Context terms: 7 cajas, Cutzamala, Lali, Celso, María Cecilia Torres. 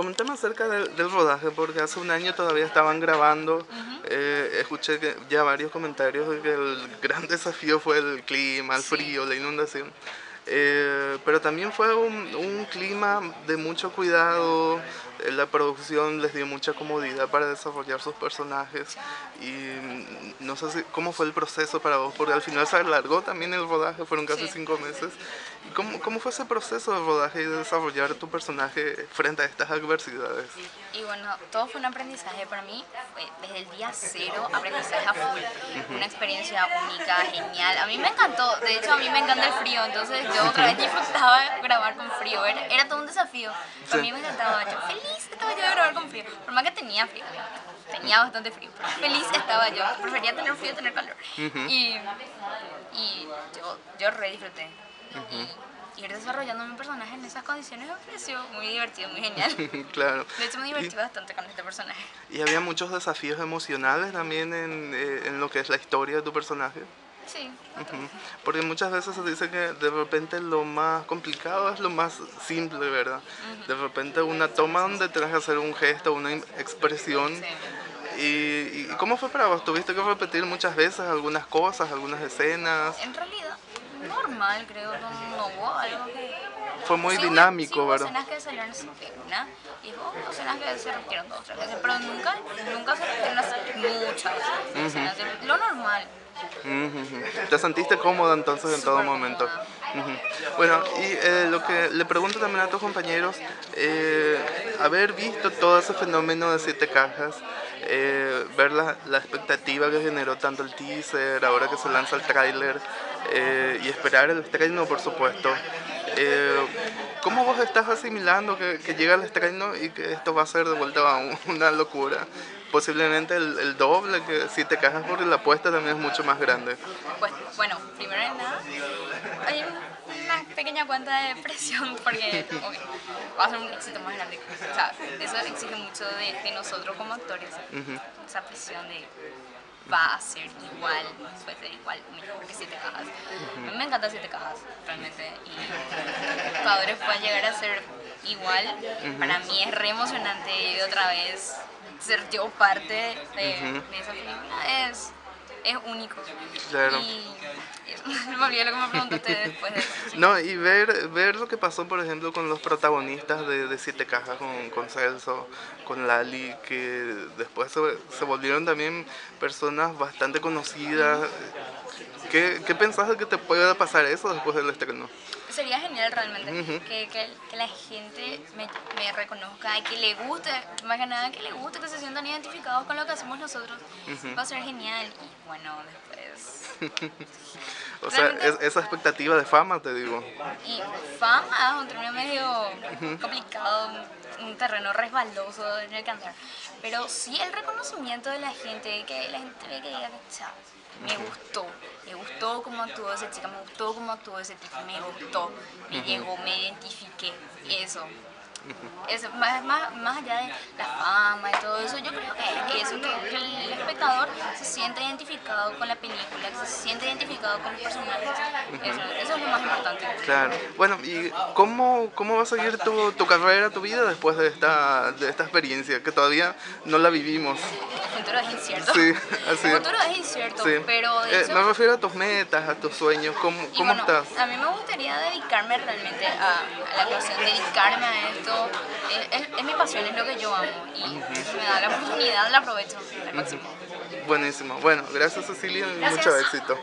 Coméntame acerca del rodaje, porque hace un año todavía estaban grabando. Escuché que ya varios comentarios de que el gran desafío fue el clima, el frío, la inundación. Pero también fue un clima de mucho cuidado. La producción les dio mucha comodidad para desarrollar sus personajes. Y no sé cómo fue el proceso para vos, porque al final se alargó también el rodaje, fueron casi 5 meses. ¿Cómo fue ese proceso de rodaje y de desarrollar tu personaje frente a estas adversidades? Y bueno, todo fue un aprendizaje para mí. Fue desde el día cero, aprendizaje a full. Una experiencia única, genial. A mí me encantó, de hecho a mí me encanta el frío, entonces yo otra vez disfrutaba grabar con frío. Era todo un desafío. Para mí me encantaba, yo feliz estaba yo de grabar con frío. Por más que tenía frío, tenía bastante frío. Feliz estaba yo, prefería tener frío a tener calor. Y yo re disfruté. Y ir desarrollando mi personaje en esas condiciones me pareció muy divertido, muy genial. Claro. De hecho me divertí bastante con este personaje. ¿Y había muchos desafíos emocionales también en lo que es la historia de tu personaje? Sí. Porque muchas veces se dice que de repente lo más complicado es lo más simple, ¿verdad? De repente una toma donde tenés que hacer un gesto, una expresión. ¿Y cómo fue para vos? ¿Tuviste que repetir muchas veces algunas cosas, algunas escenas? En realidad, normal, creo, no hubo algo que... Fue muy dinámico, ¿verdad? Sí, escenas que salieron sin pierna, y hubo escenas que se repitieron 2 o 3 veces, pero nunca se repitieron muchas escenas, lo normal. ¿Te sentiste cómoda entonces en todo momento? Bueno, y lo que le pregunto también a tus compañeros, haber visto todo ese fenómeno de 7 cajas, ver la expectativa que generó tanto el teaser, ahora que se lanza el tráiler, y esperar el estreno, por supuesto. ¿Cómo vos estás asimilando que llega el estreno y que esto va a ser de vuelta una locura? Posiblemente el doble que 7 cajas, porque la apuesta también es mucho más grande. Pues, bueno, primero de nada, hay una pequeña cuenta de presión porque va a ser un éxito más grande. O sea, eso exige mucho de nosotros como actores, esa presión de... va a ser igual, puede ser igual, mejor que 7 cajas. A mí me encantan 7 cajas, realmente. Y los jugadores puedan llegar a ser igual, para mí es re emocionante. Y otra vez, ser yo parte de esa película es único. Claro. Y me olvidé lo que me preguntaste después de eso. ¿Sí? No, y ver lo que pasó, por ejemplo, con los protagonistas de 7 cajas, con Celso, con Lali, que después se volvieron también personas bastante conocidas. ¿Qué pensás de que te pueda pasar eso después del estreno? Sería genial realmente que la gente me reconozca y que le guste, más que nada que le guste, que se sientan identificados con lo que hacemos nosotros. Va a ser genial. Y bueno, después... O sea, esa expectativa de fama, te digo. Y fama es un término medio complicado, un terreno resbaloso en el cantar. Pero sí el reconocimiento de la gente, que la gente ve que diga, chao, me gustó cómo actuó esa chica, me gustó cómo actuó ese tipo, me gustó, me llegó, me identifiqué, eso. Más allá de la fama y todo eso, yo creo que eso, que el espectador se siente identificado con la película, que se siente identificado con los personajes, eso es lo más importante. Claro. Bueno, ¿y cómo va a seguir tu carrera, tu vida después de esta experiencia, que todavía no la vivimos? El futuro es incierto. Sí, así es. El futuro es incierto, pero de hecho, me refiero a tus metas, a tus sueños, ¿cómo estás? A mí me gustaría dedicarme realmente a la actuación, dedicarme a esto. Es mi pasión, es lo que yo amo, y me da la oportunidad, la aprovecho al máximo. Buenísimo. Bueno, gracias, Cecilia, y mucho éxito.